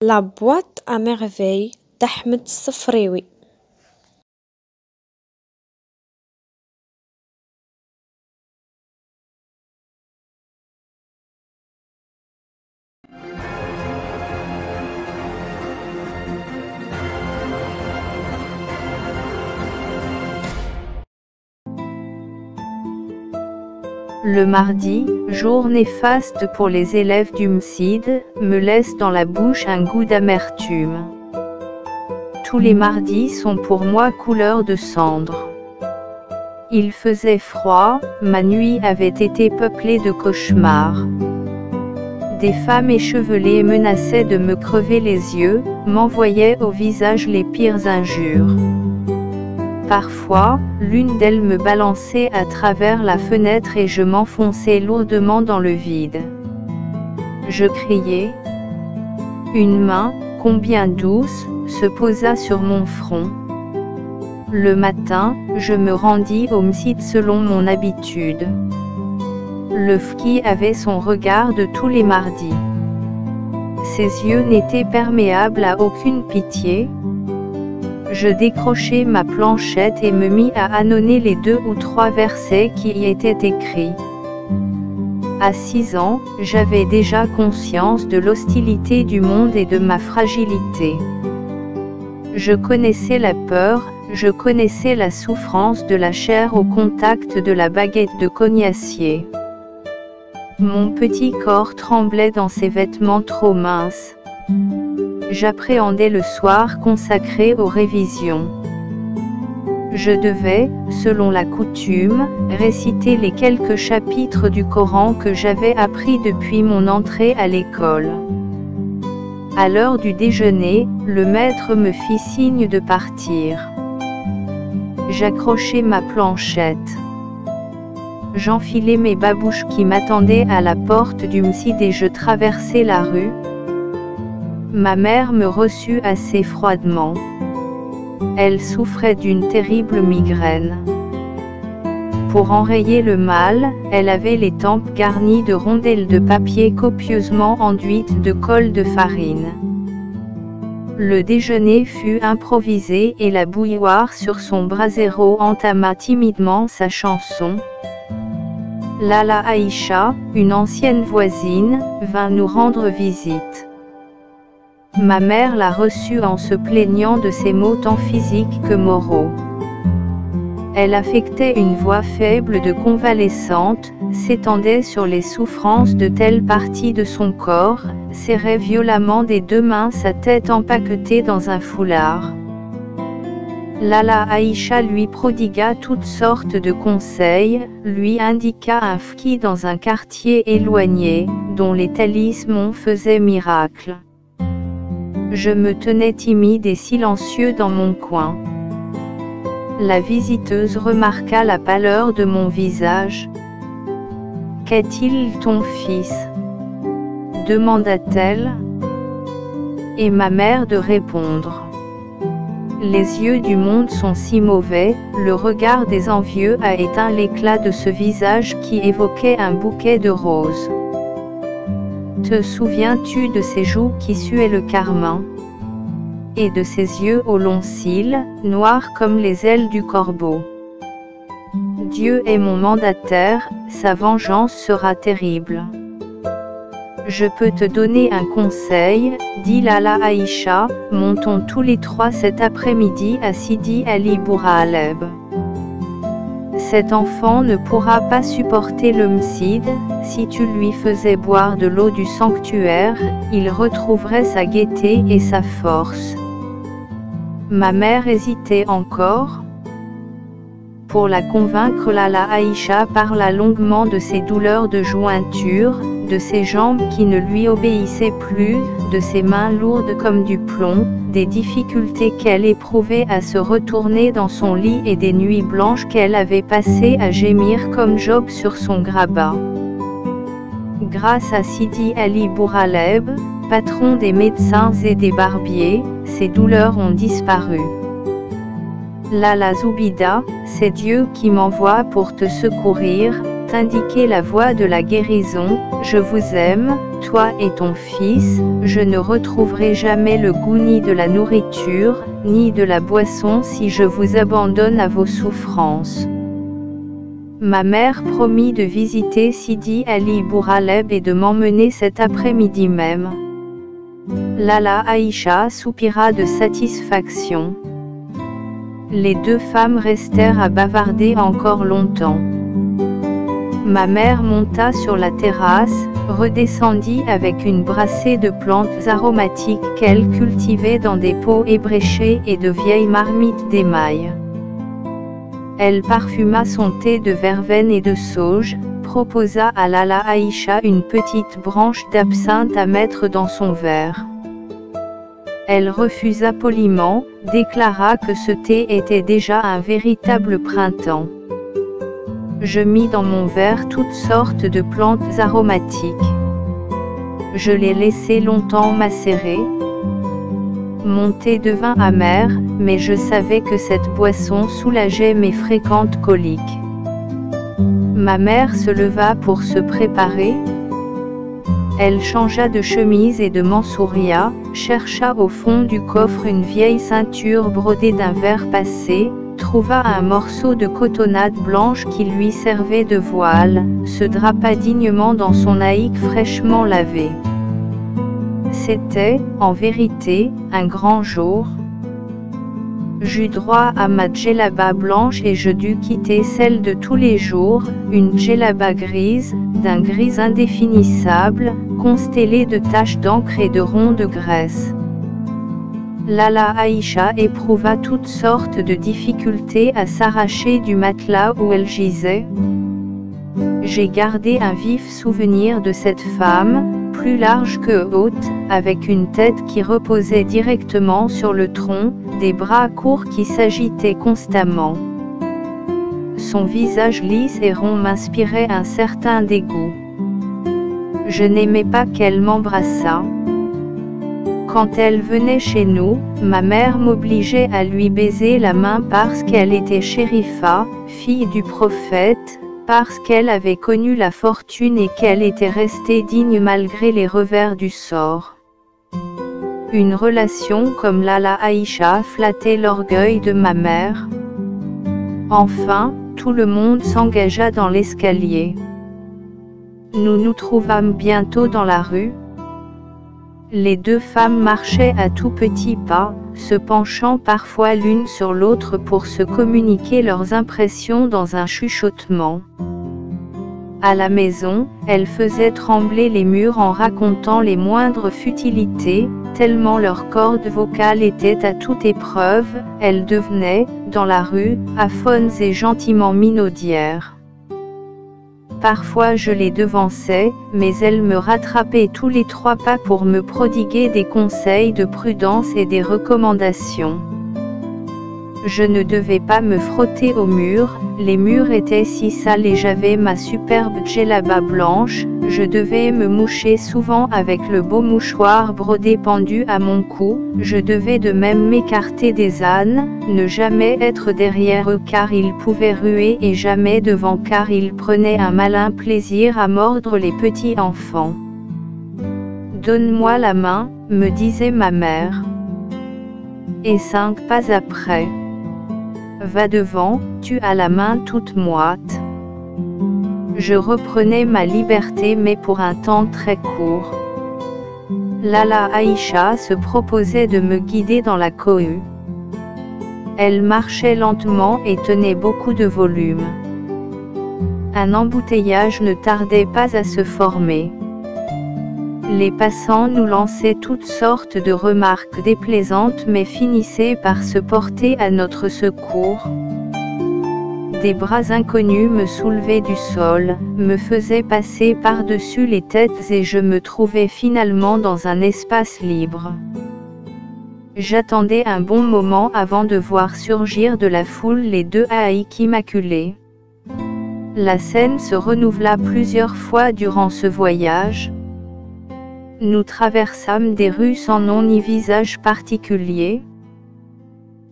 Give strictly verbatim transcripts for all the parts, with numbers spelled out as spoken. La boîte à merveilles d'Ahmed Sefrioui. Le mardi, journée faste pour les élèves du Msid, me laisse dans la bouche un goût d'amertume. Tous les mardis sont pour moi couleur de cendre. Il faisait froid, ma nuit avait été peuplée de cauchemars. Des femmes échevelées menaçaient de me crever les yeux, m'envoyaient au visage les pires injures. Parfois, l'une d'elles me balançait à travers la fenêtre et je m'enfonçais lourdement dans le vide. Je criais. Une main, combien douce, se posa sur mon front. Le matin, je me rendis au Msid selon mon habitude. Le fki avait son regard de tous les mardis. Ses yeux n'étaient perméables à aucune pitié. Je décrochai ma planchette et me mis à annoncer les deux ou trois versets qui y étaient écrits. À six ans, j'avais déjà conscience de l'hostilité du monde et de ma fragilité. Je connaissais la peur, je connaissais la souffrance de la chair au contact de la baguette de cognacier. Mon petit corps tremblait dans ses vêtements trop minces. J'appréhendais le soir consacré aux révisions. Je devais, selon la coutume, réciter les quelques chapitres du Coran que j'avais appris depuis mon entrée à l'école. À l'heure du déjeuner, le maître me fit signe de partir. J'accrochai ma planchette. J'enfilai mes babouches qui m'attendaient à la porte du Msid et je traversai la rue. Ma mère me reçut assez froidement. Elle souffrait d'une terrible migraine. Pour enrayer le mal, elle avait les tempes garnies de rondelles de papier copieusement enduites de colle de farine. Le déjeuner fut improvisé et la bouilloire sur son brasero entama timidement sa chanson. Lalla Aicha, une ancienne voisine, vint nous rendre visite. Ma mère la reçut en se plaignant de ses maux tant physiques que moraux. Elle affectait une voix faible de convalescente, s'étendait sur les souffrances de telle partie de son corps, serrait violemment des deux mains sa tête empaquetée dans un foulard. Lalla Aicha lui prodigua toutes sortes de conseils, lui indiqua un fki dans un quartier éloigné, dont les talismans faisaient miracle. Je me tenais timide et silencieux dans mon coin. La visiteuse remarqua la pâleur de mon visage. « Qu'a-t-il ton fils ?» demanda-t-elle. Et ma mère de répondre. « Les yeux du monde sont si mauvais, le regard des envieux a éteint l'éclat de ce visage qui évoquait un bouquet de roses. » Te souviens-tu de ses joues qui suaient le carmin, et de ses yeux aux longs cils, noirs comme les ailes du corbeau? Dieu est mon mandataire, sa vengeance sera terrible. Je peux te donner un conseil, dit Lalla Aicha, montons tous les trois cet après-midi à Sidi Ali Bouraaleb. Cet enfant ne pourra pas supporter le Msid, si tu lui faisais boire de l'eau du sanctuaire, il retrouverait sa gaieté et sa force. Ma mère hésitait encore. Pour la convaincre, Lalla Aicha parla longuement de ses douleurs de jointure, de ses jambes qui ne lui obéissaient plus, de ses mains lourdes comme du plomb, des difficultés qu'elle éprouvait à se retourner dans son lit et des nuits blanches qu'elle avait passées à gémir comme Job sur son grabat. Grâce à Sidi Ali Bouraaleb, patron des médecins et des barbiers, ses douleurs ont disparu. Lalla Zoubida, c'est Dieu qui m'envoie pour te secourir, t'indiquer la voie de la guérison. Je vous aime, toi et ton fils, je ne retrouverai jamais le goût ni de la nourriture, ni de la boisson si je vous abandonne à vos souffrances. Ma mère promit de visiter Sidi Ali Bourhaleb et de m'emmener cet après-midi même. Lalla Aicha soupira de satisfaction. Les deux femmes restèrent à bavarder encore longtemps. Ma mère monta sur la terrasse, redescendit avec une brassée de plantes aromatiques qu'elle cultivait dans des pots ébréchés et de vieilles marmites d'émail. Elle parfuma son thé de verveine et de sauge, proposa à Lalla Aicha une petite branche d'absinthe à mettre dans son verre. Elle refusa poliment, déclara que ce thé était déjà un véritable printemps. Je mis dans mon verre toutes sortes de plantes aromatiques. Je les laissai longtemps macérer. Mon thé devint amer, mais je savais que cette boisson soulageait mes fréquentes coliques. Ma mère se leva pour se préparer. Elle changea de chemise et de mansouria, chercha au fond du coffre une vieille ceinture brodée d'un verre passé, trouva un morceau de cotonnade blanche qui lui servait de voile, se drapa dignement dans son haïck fraîchement lavé. C'était, en vérité, un grand jour. J'eus droit à ma djellaba blanche et je dus quitter celle de tous les jours, une djellaba grise, d'un gris indéfinissable, constellée de taches d'encre et de ronds de graisse. Lalla Aicha éprouva toutes sortes de difficultés à s'arracher du matelas où elle gisait. J'ai gardé un vif souvenir de cette femme, plus large que haute, avec une tête qui reposait directement sur le tronc, des bras courts qui s'agitaient constamment. Son visage lisse et rond m'inspirait un certain dégoût. Je n'aimais pas qu'elle m'embrassât. Quand elle venait chez nous, ma mère m'obligeait à lui baiser la main parce qu'elle était chérifa, fille du prophète, parce qu'elle avait connu la fortune et qu'elle était restée digne malgré les revers du sort. Une relation comme Lalla Aicha flattait l'orgueil de ma mère. Enfin, tout le monde s'engagea dans l'escalier. Nous nous trouvâmes bientôt dans la rue. Les deux femmes marchaient à tout petits pas, se penchant parfois l'une sur l'autre pour se communiquer leurs impressions dans un chuchotement. À la maison, elles faisaient trembler les murs en racontant les moindres futilités, tellement leur corde vocale était à toute épreuve, elles devenaient, dans la rue, aphones et gentiment minaudières. Parfois je les devançais, mais elles me rattrapaient tous les trois pas pour me prodiguer des conseils de prudence et des recommandations. Je ne devais pas me frotter aux murs, les murs étaient si sales et j'avais ma superbe djellaba blanche, je devais me moucher souvent avec le beau mouchoir brodé pendu à mon cou, je devais de même m'écarter des ânes, ne jamais être derrière eux car ils pouvaient ruer et jamais devant car ils prenaient un malin plaisir à mordre les petits enfants. « Donne-moi la main », me disait ma mère. Et cinq pas après. Va devant, tu as la main toute moite. Je reprenais ma liberté mais pour un temps très court. Lalla Aicha se proposait de me guider dans la cohue. Elle marchait lentement et tenait beaucoup de volume. Un embouteillage ne tardait pas à se former. Les passants nous lançaient toutes sortes de remarques déplaisantes mais finissaient par se porter à notre secours. Des bras inconnus me soulevaient du sol, me faisaient passer par-dessus les têtes et je me trouvais finalement dans un espace libre. J'attendais un bon moment avant de voir surgir de la foule les deux haïks immaculés. La scène se renouvela plusieurs fois durant ce voyage. Nous traversâmes des rues sans nom ni visage particulier.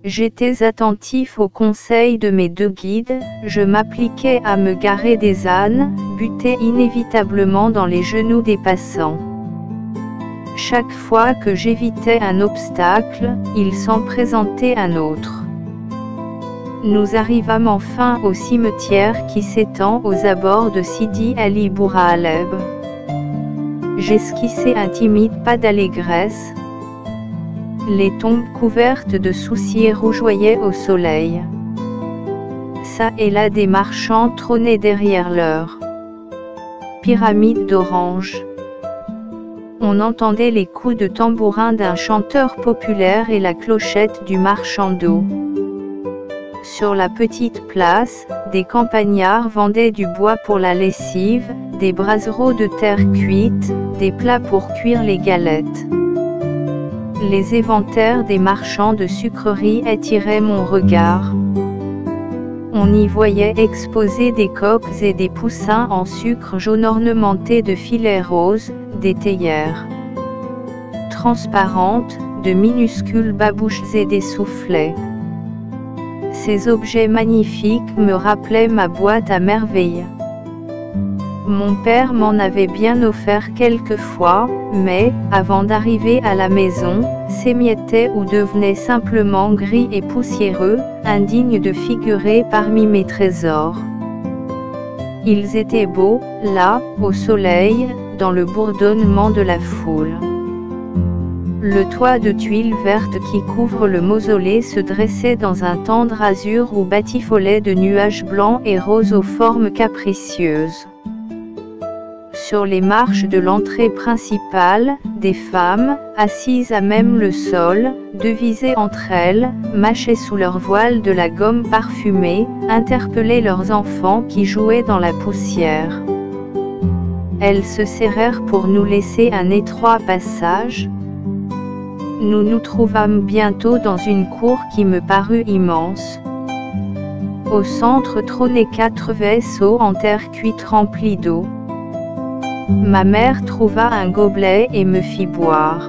J'étais attentif aux conseils de mes deux guides, je m'appliquais à me garer des ânes, butais inévitablement dans les genoux des passants. Chaque fois que j'évitais un obstacle, il s'en présentait un autre. Nous arrivâmes enfin au cimetière qui s'étend aux abords de Sidi Ali Bouraaleb. J'esquissai un timide pas d'allégresse. Les tombes couvertes de soucis rougeoyaient au soleil. Ça et là des marchands trônaient derrière leurs pyramides d'orange. On entendait les coups de tambourin d'un chanteur populaire et la clochette du marchand d'eau. Sur la petite place, des campagnards vendaient du bois pour la lessive, des brasereaux de terre cuite, des plats pour cuire les galettes. Les éventaires des marchands de sucreries attiraient mon regard. On y voyait exposés des coques et des poussins en sucre jaune ornementés de filets roses, des théières transparentes, de minuscules babouches et des soufflets. Ces objets magnifiques me rappelaient ma boîte à merveilles. Mon père m'en avait bien offert quelques fois, mais, avant d'arriver à la maison, s'émiettait ou devenait simplement gris et poussiéreux, indigne de figurer parmi mes trésors. Ils étaient beaux, là, au soleil, dans le bourdonnement de la foule. Le toit de tuiles vertes qui couvre le mausolée se dressait dans un tendre azur où batifolait de nuages blancs et roses aux formes capricieuses. Sur les marches de l'entrée principale, des femmes, assises à même le sol, devisaient entre elles, mâchaient sous leur voile de la gomme parfumée, interpellaient leurs enfants qui jouaient dans la poussière. Elles se serrèrent pour nous laisser un étroit passage. Nous nous trouvâmes bientôt dans une cour qui me parut immense. Au centre trônaient quatre vaisseaux en terre cuite remplis d'eau. Ma mère trouva un gobelet et me fit boire.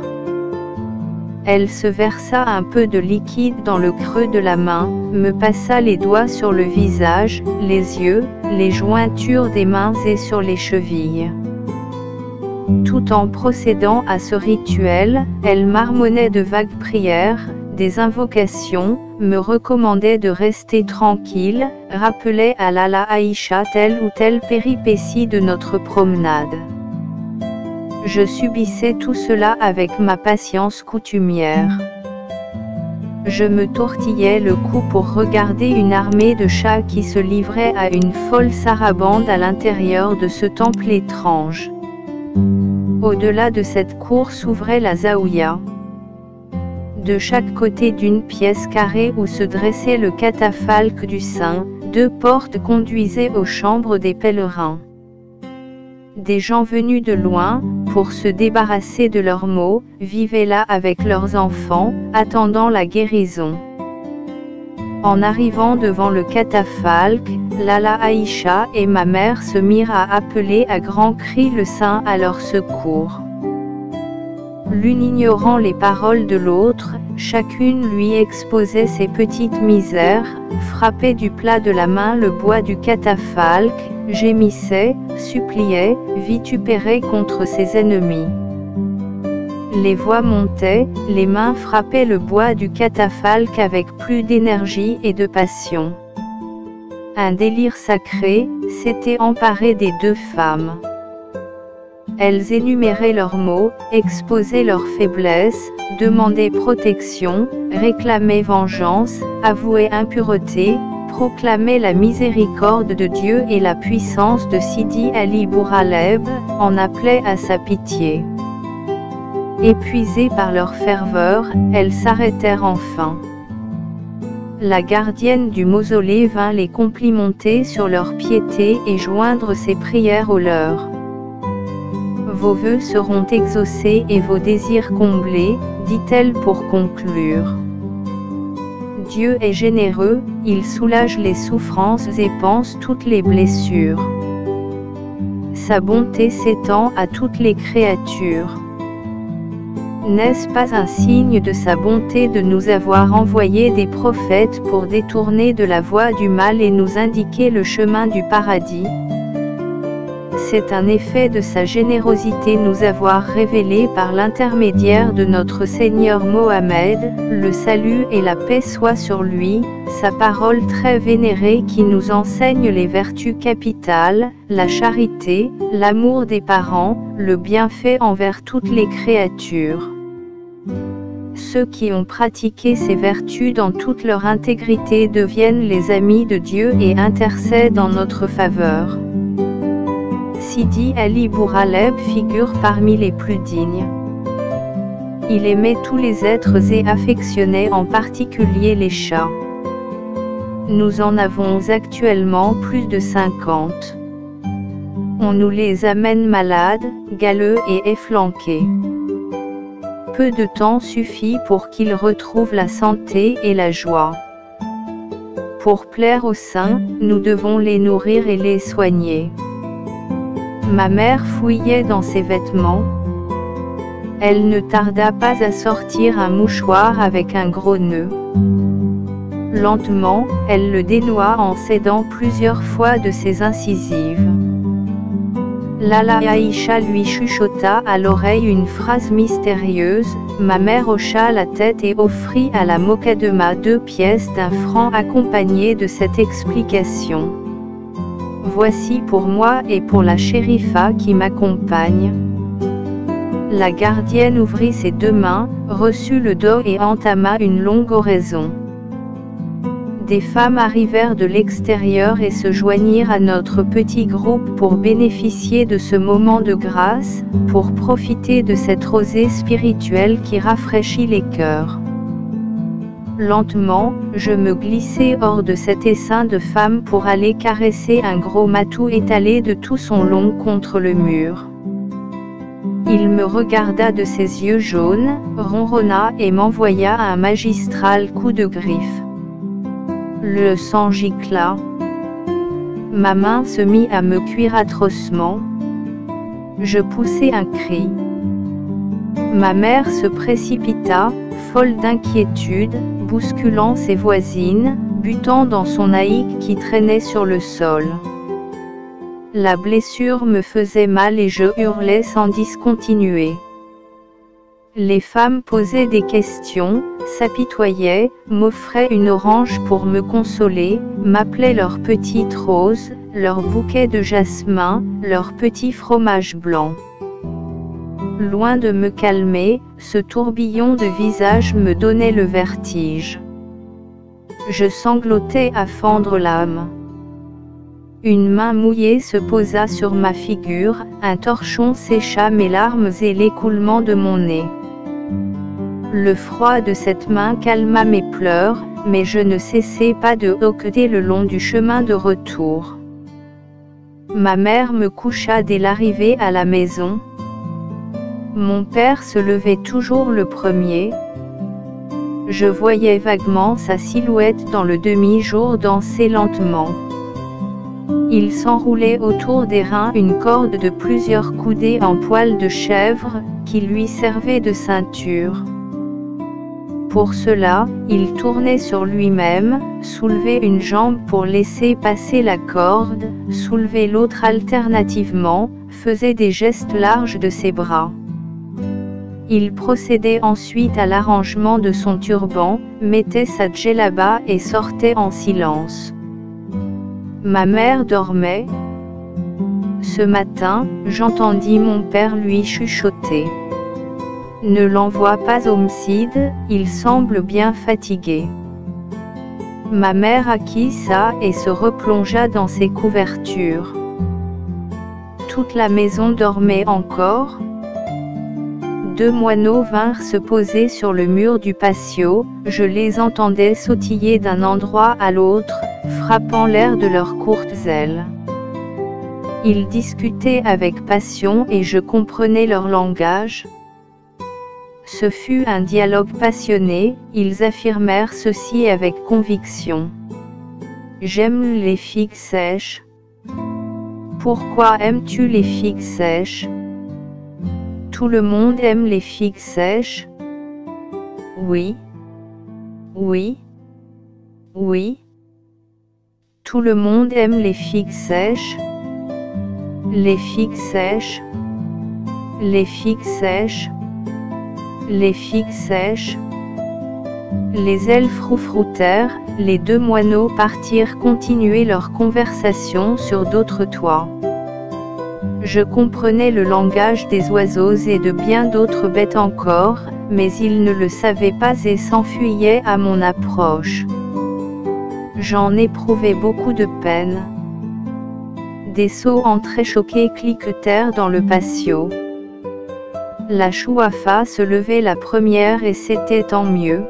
Elle se versa un peu de liquide dans le creux de la main, me passa les doigts sur le visage, les yeux, les jointures des mains et sur les chevilles. Tout en procédant à ce rituel, elle marmonnait de vagues prières, des invocations, me recommandait de rester tranquille, rappelait à Lalla Aicha telle ou telle péripétie de notre promenade. Je subissais tout cela avec ma patience coutumière. Je me tourtillais le cou pour regarder une armée de chats qui se livrait à une folle sarabande à l'intérieur de ce temple étrange. Au-delà de cette cour s'ouvrait la zaouïa. De chaque côté d'une pièce carrée où se dressait le catafalque du saint, deux portes conduisaient aux chambres des pèlerins. Des gens venus de loin, pour se débarrasser de leurs maux, vivaient là avec leurs enfants, attendant la guérison. En arrivant devant le catafalque, Lalla Aicha et ma mère se mirent à appeler à grands cris le saint à leur secours. L'une ignorant les paroles de l'autre, chacune lui exposait ses petites misères, frappait du plat de la main le bois du catafalque, gémissait, suppliait, vitupérait contre ses ennemis. Les voix montaient, les mains frappaient le bois du catafalque avec plus d'énergie et de passion. Un délire sacré s'était emparé des deux femmes. Elles énuméraient leurs maux, exposaient leurs faiblesses, demandaient protection, réclamaient vengeance, avouaient impureté, proclamaient la miséricorde de Dieu et la puissance de Sidi Ali Bouraaleb, en appelaient à sa pitié. Épuisées par leur ferveur, elles s'arrêtèrent enfin. La gardienne du mausolée vint les complimenter sur leur piété et joindre ses prières aux leurs. Vos vœux seront exaucés et vos désirs comblés, dit-elle pour conclure. Dieu est généreux, il soulage les souffrances et panse toutes les blessures. Sa bonté s'étend à toutes les créatures. N'est-ce pas un signe de sa bonté de nous avoir envoyé des prophètes pour détourner de la voie du mal et nous indiquer le chemin du paradis? C'est un effet de sa générosité nous avoir révélé par l'intermédiaire de notre Seigneur Mohammed, le salut et la paix soient sur lui, sa parole très vénérée qui nous enseigne les vertus capitales, la charité, l'amour des parents, le bienfait envers toutes les créatures. Ceux qui ont pratiqué ces vertus dans toute leur intégrité deviennent les amis de Dieu et intercèdent en notre faveur. Sidi Ali Bourraleb figure parmi les plus dignes. Il aimait tous les êtres et affectionnait en particulier les chats. Nous en avons actuellement plus de cinquante. On nous les amène malades, galeux et efflanqués. Peu de temps suffit pour qu'ils retrouvent la santé et la joie. Pour plaire aux saints, nous devons les nourrir et les soigner. Ma mère fouillait dans ses vêtements. Elle ne tarda pas à sortir un mouchoir avec un gros nœud. Lentement, elle le dénoua en s'aidant plusieurs fois de ses incisives. Lalla Aicha lui chuchota à l'oreille une phrase mystérieuse, ma mère hocha la tête et offrit à la Mokadema deux pièces d'un franc accompagnées de cette explication. Voici pour moi et pour la shérifa qui m'accompagne. La gardienne ouvrit ses deux mains, reçut le dos et entama une longue oraison. Des femmes arrivèrent de l'extérieur et se joignirent à notre petit groupe pour bénéficier de ce moment de grâce, pour profiter de cette rosée spirituelle qui rafraîchit les cœurs. Lentement, je me glissai hors de cet essaim de femmes pour aller caresser un gros matou étalé de tout son long contre le mur. Il me regarda de ses yeux jaunes, ronronna et m'envoya un magistral coup de griffe. Le sang gicla. Ma main se mit à me cuire atrocement. Je poussai un cri. Ma mère se précipita, folle d'inquiétude, bousculant ses voisines, butant dans son haïck qui traînait sur le sol. La blessure me faisait mal et je hurlais sans discontinuer. Les femmes posaient des questions, s'apitoyaient, m'offraient une orange pour me consoler, m'appelaient leurs petites roses, leurs bouquets de jasmin, leurs petits fromages blancs. Loin de me calmer, ce tourbillon de visage me donnait le vertige. Je sanglotais à fendre l'âme. Une main mouillée se posa sur ma figure, un torchon sécha mes larmes et l'écoulement de mon nez. Le froid de cette main calma mes pleurs, mais je ne cessais pas de hoqueter le long du chemin de retour. Ma mère me coucha dès l'arrivée à la maison. Mon père se levait toujours le premier. Je voyais vaguement sa silhouette dans le demi-jour danser lentement. Il s'enroulait autour des reins une corde de plusieurs coudées en poil de chèvre, qui lui servait de ceinture. Pour cela, il tournait sur lui-même, soulevait une jambe pour laisser passer la corde, soulevait l'autre alternativement, faisait des gestes larges de ses bras. Il procédait ensuite à l'arrangement de son turban, mettait sa djellaba et sortait en silence. Ma mère dormait. Ce matin, j'entendis mon père lui chuchoter. Ne l'envoie pas au Msid, il semble bien fatigué. Ma mère acquiesça et se replongea dans ses couvertures. Toute la maison dormait encore. Deux moineaux vinrent se poser sur le mur du patio, je les entendais sautiller d'un endroit à l'autre, frappant l'air de leurs courtes ailes. Ils discutaient avec passion et je comprenais leur langage. Ce fut un dialogue passionné, ils affirmèrent ceci avec conviction. J'aime les figues sèches. Pourquoi aimes-tu les figues sèches ? tout le monde aime les figues sèches? Oui. Oui. Oui. Tout le monde aime les figues sèches. Les figues sèches. Les figues sèches. Les figues sèches. Les elfes roufroutèrent, les deux moineaux partirent continuer leur conversation sur d'autres toits. Je comprenais le langage des oiseaux et de bien d'autres bêtes encore, mais ils ne le savaient pas et s'enfuyaient à mon approche. J'en éprouvais beaucoup de peine. Des sauts entrechoqués cliquetèrent dans le patio. La Chouafa se levait la première et c'était tant mieux.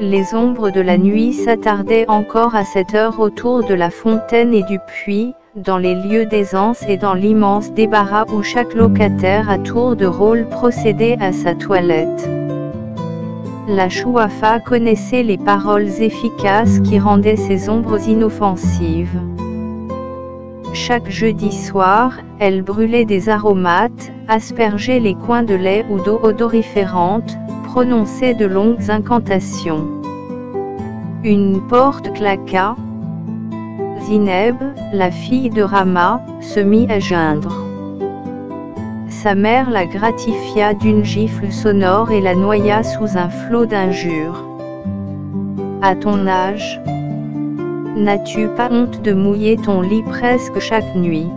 Les ombres de la nuit s'attardaient encore à cette heure autour de la fontaine et du puits, dans les lieux d'aisance et dans l'immense débarras où chaque locataire à tour de rôle procédait à sa toilette. La Chouafa connaissait les paroles efficaces qui rendaient ces ombres inoffensives. Chaque jeudi soir, elle brûlait des aromates, aspergeait les coins de lait ou d'eau odoriférante, prononçait de longues incantations. Une porte claqua. Zineb, la fille de Rama, se mit à geindre. Sa mère la gratifia d'une gifle sonore et la noya sous un flot d'injures. « À ton âge, n'as-tu pas honte de mouiller ton lit presque chaque nuit?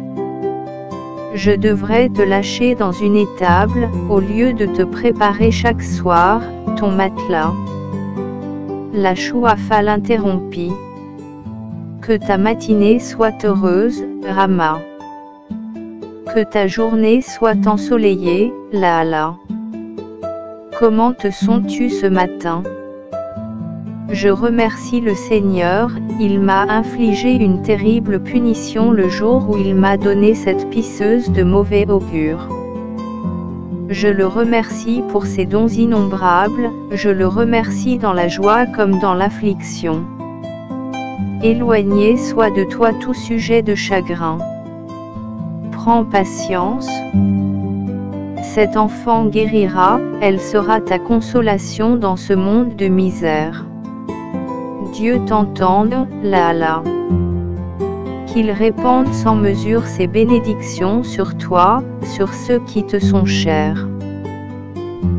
Je devrais te lâcher dans une étable, au lieu de te préparer chaque soir, ton matelas. » La Chouafa l'interrompit. Que ta matinée soit heureuse, Rama. Que ta journée soit ensoleillée, Lalla. Comment te sens-tu ce matin? Je remercie le Seigneur, il m'a infligé une terrible punition le jour où il m'a donné cette pisseuse de mauvais augure. Je le remercie pour ses dons innombrables, je le remercie dans la joie comme dans l'affliction. Éloigné soit de toi tout sujet de chagrin. Prends patience. Cet enfant guérira, elle sera ta consolation dans ce monde de misère. Dieu t'entende, Lalla. Qu'il répande sans mesure ses bénédictions sur toi, sur ceux qui te sont chers.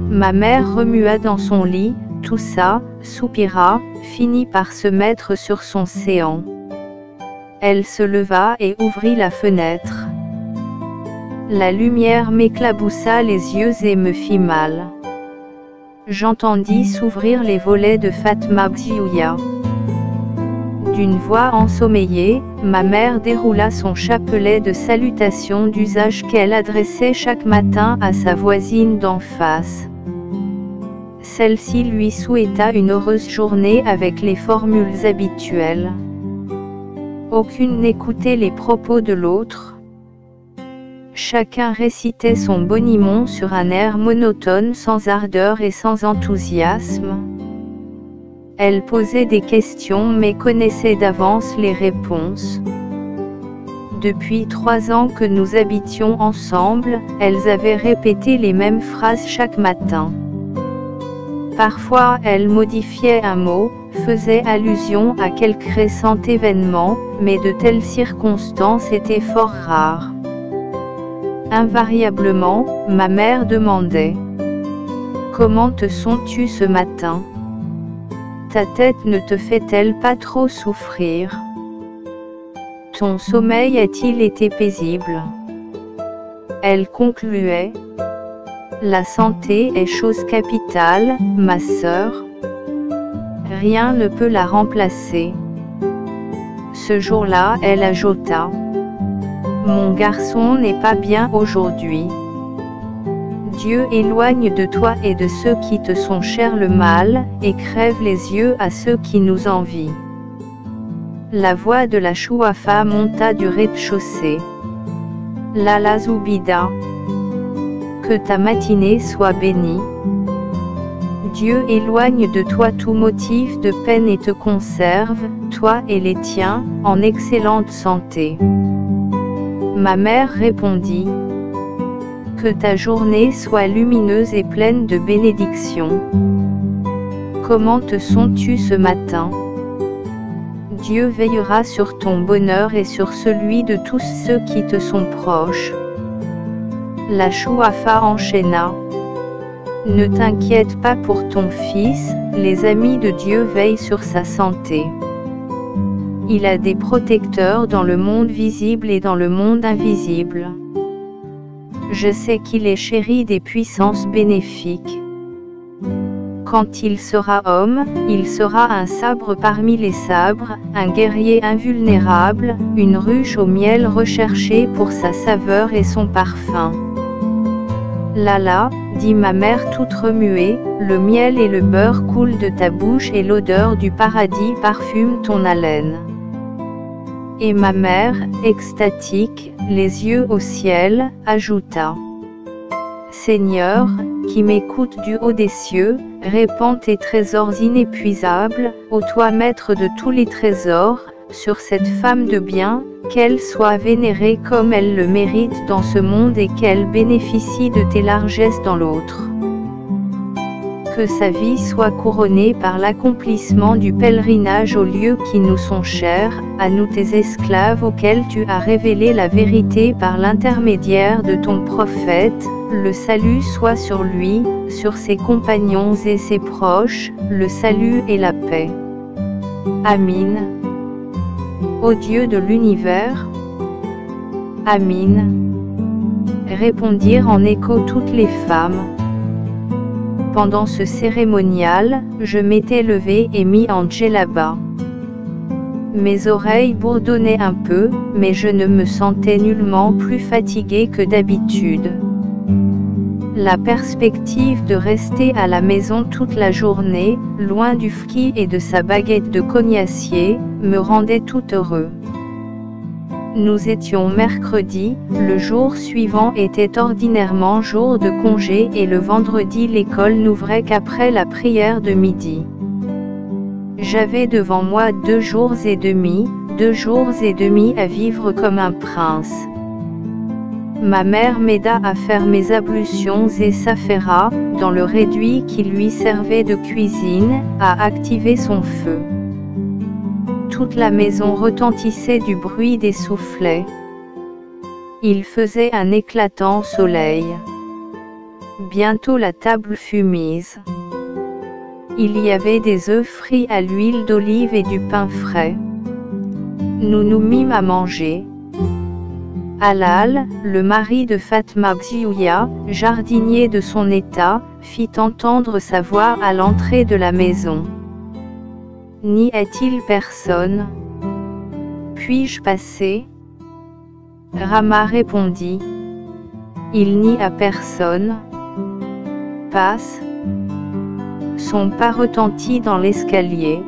Ma mère remua dans son lit, toussa, soupira, finit par se mettre sur son séant. Elle se leva et ouvrit la fenêtre. La lumière m'éclaboussa les yeux et me fit mal. J'entendis s'ouvrir les volets de Fatma Bziouya. D'une voix ensommeillée, ma mère déroula son chapelet de salutations d'usage qu'elle adressait chaque matin à sa voisine d'en face. Celle-ci lui souhaita une heureuse journée avec les formules habituelles. Aucune n'écoutait les propos de l'autre. Chacun récitait son boniment sur un air monotone sans ardeur et sans enthousiasme. Elle posait des questions mais connaissait d'avance les réponses. Depuis trois ans que nous habitions ensemble, elles avaient répété les mêmes phrases chaque matin. Parfois elle modifiait un mot, faisait allusion à quelque récent événement, mais de telles circonstances étaient fort rares. Invariablement, ma mère demandait « Comment te sens-tu ce matin? Ta tête ne te fait-elle pas trop souffrir? Ton sommeil a-t-il été paisible ?» Elle concluait « La santé est chose capitale, ma sœur. Rien ne peut la remplacer. » Ce jour-là, elle ajouta : Mon garçon n'est pas bien aujourd'hui. Dieu éloigne de toi et de ceux qui te sont chers le mal, et crève les yeux à ceux qui nous envient. La voix de la Chouafa monta du rez-de-chaussée. Lalla Zoubida. Que ta matinée soit bénie. Dieu éloigne de toi tout motif de peine et te conserve, toi et les tiens, en excellente santé. Ma mère répondit. que ta journée soit lumineuse et pleine de bénédictions. Comment te sens-tu ce matin? Dieu veillera sur ton bonheur et sur celui de tous ceux qui te sont proches. La Chouafa enchaîna. Ne t'inquiète pas pour ton fils, les amis de Dieu veillent sur sa santé. Il a des protecteurs dans le monde visible et dans le monde invisible. Je sais qu'il est chéri des puissances bénéfiques. Quand il sera homme, il sera un sabre parmi les sabres, un guerrier invulnérable, une ruche au miel recherchée pour sa saveur et son parfum. Lalla, dit ma mère toute remuée, le miel et le beurre coulent de ta bouche et l'odeur du paradis parfume ton haleine. Et ma mère, extatique, les yeux au ciel, ajouta. Seigneur, qui m'écoute du haut des cieux, répands tes trésors inépuisables, ô toi maître de tous les trésors, sur cette femme de bien, qu'elle soit vénérée comme elle le mérite dans ce monde et qu'elle bénéficie de tes largesses dans l'autre. Que sa vie soit couronnée par l'accomplissement du pèlerinage aux lieux qui nous sont chers, à nous tes esclaves auxquels tu as révélé la vérité par l'intermédiaire de ton prophète, le salut soit sur lui, sur ses compagnons et ses proches, le salut et la paix. Amin. Ô Dieu de l'univers, Amin. Répondirent en écho toutes les femmes. Pendant ce cérémonial, je m'étais levée et mis en djellaba. Mes oreilles bourdonnaient un peu, mais je ne me sentais nullement plus fatiguée que d'habitude. La perspective de rester à la maison toute la journée, loin du fki et de sa baguette de cognacier, me rendait tout heureux. Nous étions mercredi, le jour suivant était ordinairement jour de congé et le vendredi l'école n'ouvrait qu'après la prière de midi. J'avais devant moi deux jours et demi, deux jours et demi à vivre comme un prince. Ma mère m'aida à faire mes ablutions et s'affaira, dans le réduit qui lui servait de cuisine, à activer son feu. Toute la maison retentissait du bruit des soufflets. Il faisait un éclatant soleil. Bientôt la table fut mise. Il y avait des œufs frits à l'huile d'olive et du pain frais. Nous nous mîmes à manger. Halal, le mari de Fatma Bziouya, jardinier de son état, fit entendre sa voix à l'entrée de la maison. N'y a-t-il personne? Puis-je passer? Rama répondit. Il n'y a personne. Passe. Son pas retentit dans l'escalier.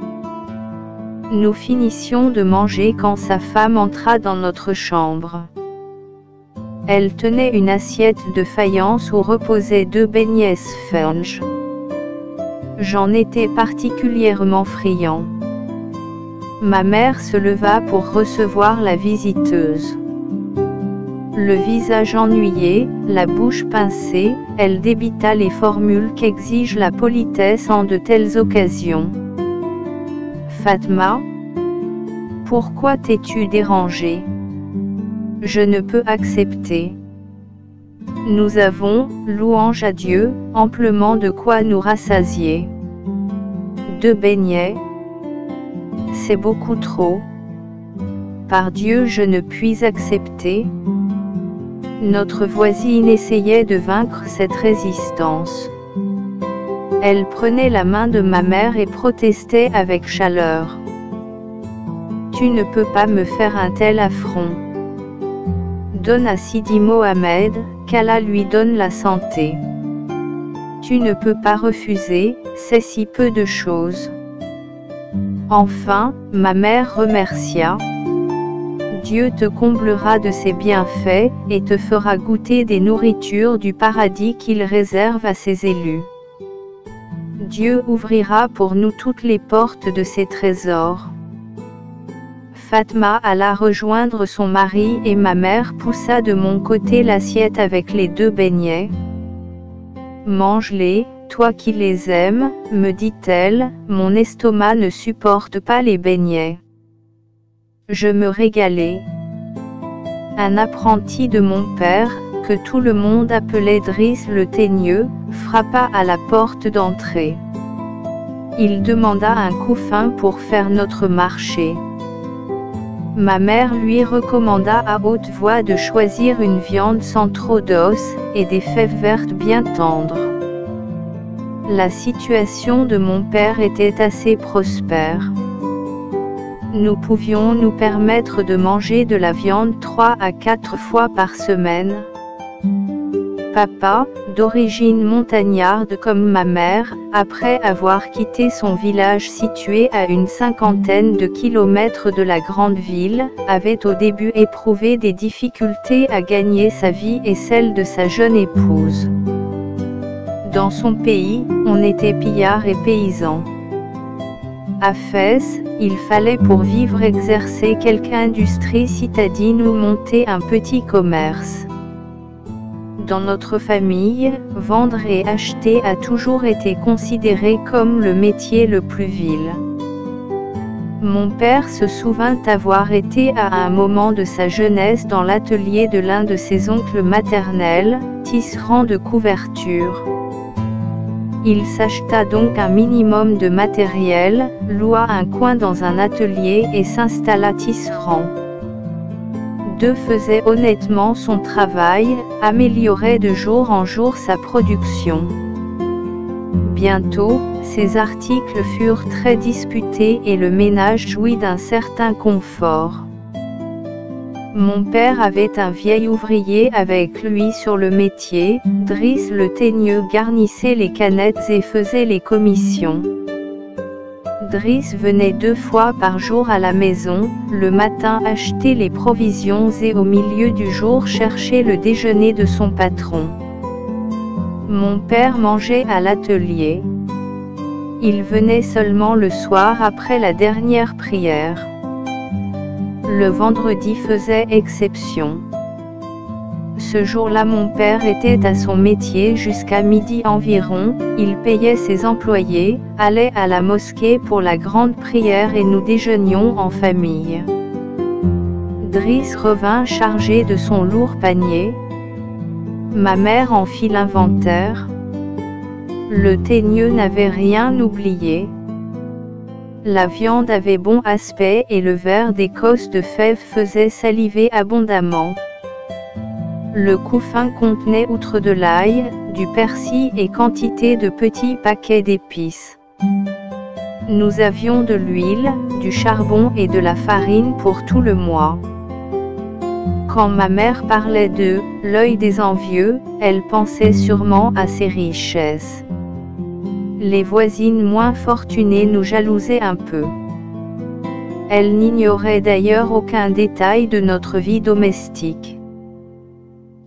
Nous finissions de manger quand sa femme entra dans notre chambre. Elle tenait une assiette de faïence où reposaient deux beignets sponges. J'en étais particulièrement friand. Ma mère se leva pour recevoir la visiteuse. Le visage ennuyé, la bouche pincée, elle débita les formules qu'exige la politesse en de telles occasions. Fatma, pourquoi t'es-tu dérangée? Je ne peux accepter. Nous avons, louange à Dieu, amplement de quoi nous rassasier. Deux beignets. C'est beaucoup trop. Par Dieu, je ne puis accepter. Notre voisine essayait de vaincre cette résistance. Elle prenait la main de ma mère et protestait avec chaleur. Tu ne peux pas me faire un tel affront. Donne à Sidi Mohamed, qu'Allah lui donne la santé. Tu ne peux pas refuser, c'est si peu de choses. Enfin, ma mère remercia. Dieu te comblera de ses bienfaits, et te fera goûter des nourritures du paradis qu'il réserve à ses élus. Dieu ouvrira pour nous toutes les portes de ses trésors. Fatma alla rejoindre son mari et ma mère poussa de mon côté l'assiette avec les deux beignets. « Mange-les, toi qui les aimes, » me dit-elle, « mon estomac ne supporte pas les beignets. » Je me régalais. Un apprenti de mon père, que tout le monde appelait Driss le Teigneux, frappa à la porte d'entrée. Il demanda un coup fin pour faire notre marché. Ma mère lui recommanda à haute voix de choisir une viande sans trop d'os, et des fèves vertes bien tendres. La situation de mon père était assez prospère. Nous pouvions nous permettre de manger de la viande trois à quatre fois par semaine. Papa, d'origine montagnarde comme ma mère, après avoir quitté son village situé à une cinquantaine de kilomètres de la grande ville, avait au début éprouvé des difficultés à gagner sa vie et celle de sa jeune épouse. Dans son pays, on était pillard et paysan. À Fes, il fallait pour vivre exercer quelque industrie citadine ou monter un petit commerce. Dans notre famille, vendre et acheter a toujours été considéré comme le métier le plus vil. Mon père se souvint avoir été à un moment de sa jeunesse dans l'atelier de l'un de ses oncles maternels, tisserand de couvertures. Il s'acheta donc un minimum de matériel, loua un coin dans un atelier et s'installa tisserand. Deux faisait honnêtement son travail, améliorait de jour en jour sa production. Bientôt, ses articles furent très disputés et le ménage jouit d'un certain confort. Mon père avait un vieil ouvrier avec lui sur le métier, Driss le Teigneux garnissait les canettes et faisait les commissions. Driss venait deux fois par jour à la maison, le matin acheter les provisions et au milieu du jour chercher le déjeuner de son patron. Mon père mangeait à l'atelier. Il venait seulement le soir après la dernière prière. Le vendredi faisait exception. Ce jour-là mon père était à son métier jusqu'à midi environ, il payait ses employés, allait à la mosquée pour la grande prière et nous déjeunions en famille. Driss revint chargé de son lourd panier. Ma mère en fit l'inventaire. Le Teigneux n'avait rien oublié. La viande avait bon aspect et le verre d'Écosse de fèves faisait saliver abondamment. Le coup fin contenait outre de l'ail, du persil et quantité de petits paquets d'épices. Nous avions de l'huile, du charbon et de la farine pour tout le mois. Quand ma mère parlait de « l'œil des envieux », elle pensait sûrement à ses richesses. Les voisines moins fortunées nous jalousaient un peu. Elles n'ignoraient d'ailleurs aucun détail de notre vie domestique.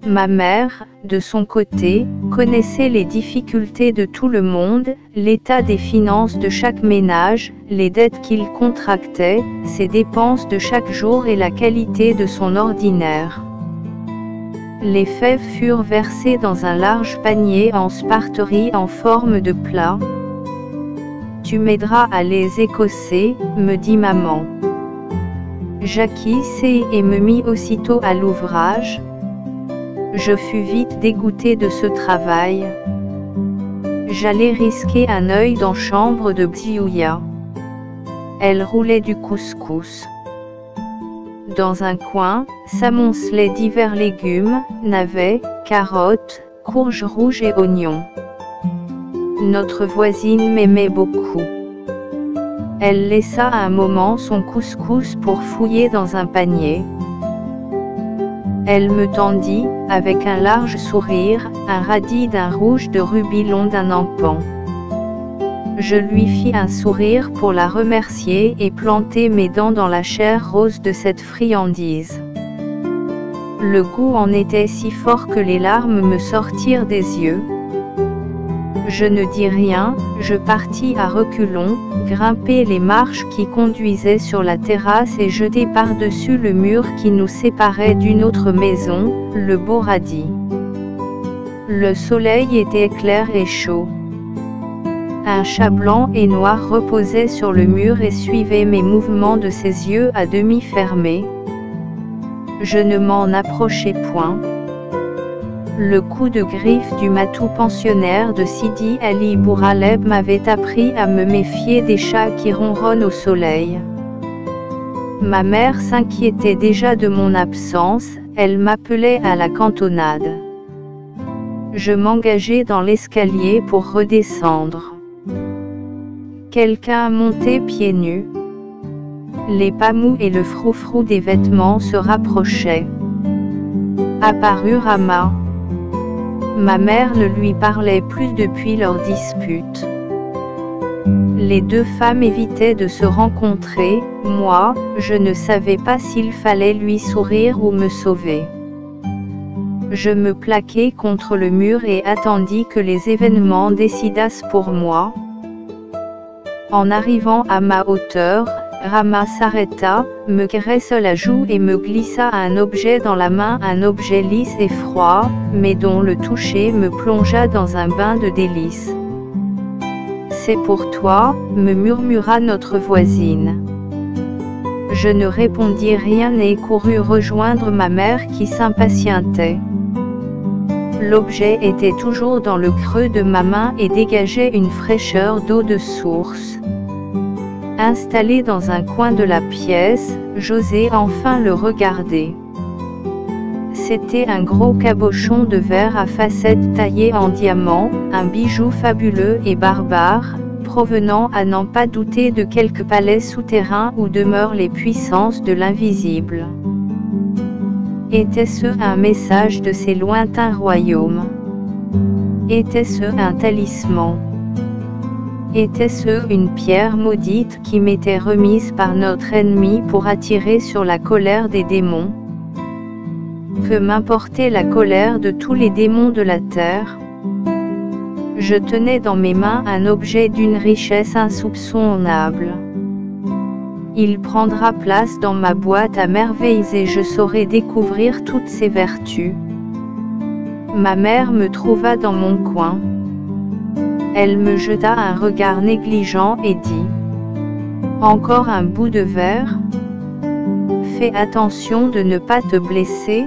Ma mère, de son côté, connaissait les difficultés de tout le monde, l'état des finances de chaque ménage, les dettes qu'il contractait, ses dépenses de chaque jour et la qualité de son ordinaire. Les fèves furent versées dans un large panier en sparterie en forme de plat. « Tu m'aideras à les écosser », me dit maman. J'acquiesçai et me mis aussitôt à l'ouvrage. Je fus vite dégoûtée de ce travail. J'allais risquer un œil dans chambre de Bziouya. Elle roulait du couscous. Dans un coin, s'amoncelaient divers légumes, navets, carottes, courges rouges et oignons. Notre voisine m'aimait beaucoup. Elle laissa un moment son couscous pour fouiller dans un panier. Elle me tendit, avec un large sourire, un radis d'un rouge de rubis long d'un empan. Je lui fis un sourire pour la remercier et plantai mes dents dans la chair rose de cette friandise. Le goût en était si fort que les larmes me sortirent des yeux. Je ne dis rien, je partis à reculons, grimpai les marches qui conduisaient sur la terrasse et jetai par-dessus le mur qui nous séparait d'une autre maison, le beau radis. Le soleil était clair et chaud. Un chat blanc et noir reposait sur le mur et suivait mes mouvements de ses yeux à demi fermés. Je ne m'en approchais point. Le coup de griffe du matou pensionnaire de Sidi Ali Bourraleb m'avait appris à me méfier des chats qui ronronnent au soleil. Ma mère s'inquiétait déjà de mon absence, elle m'appelait à la cantonade. Je m'engageai dans l'escalier pour redescendre. Quelqu'un montait pieds nus. Les pas mous et le froufrou des vêtements se rapprochaient. Apparut Rama. Ma mère ne lui parlait plus depuis leur dispute. Les deux femmes évitaient de se rencontrer, moi, je ne savais pas s'il fallait lui sourire ou me sauver. Je me plaquai contre le mur et attendis que les événements décidassent pour moi. En arrivant à ma hauteur, Rama s'arrêta, me caressa la joue et me glissa un objet dans la main, un objet lisse et froid, mais dont le toucher me plongea dans un bain de délices. « C'est pour toi », me murmura notre voisine. Je ne répondis rien et courus rejoindre ma mère qui s'impatientait. L'objet était toujours dans le creux de ma main et dégageait une fraîcheur d'eau de source. Installé dans un coin de la pièce, j'osai enfin le regarder. C'était un gros cabochon de verre à facettes taillées en diamant, un bijou fabuleux et barbare, provenant à n'en pas douter de quelque palais souterrain où demeurent les puissances de l'invisible. Était-ce un message de ces lointains royaumes? Était-ce un talisman? Était-ce une pierre maudite qui m'était remise par notre ennemi pour attirer sur la colère des démons? Que m'importait la colère de tous les démons de la terre? Je tenais dans mes mains un objet d'une richesse insoupçonnable. Il prendra place dans ma boîte à merveilles et je saurai découvrir toutes ses vertus. Ma mère me trouva dans mon coin. Elle me jeta un regard négligent et dit : « Encore un bout de verre ? Fais attention de ne pas te blesser. »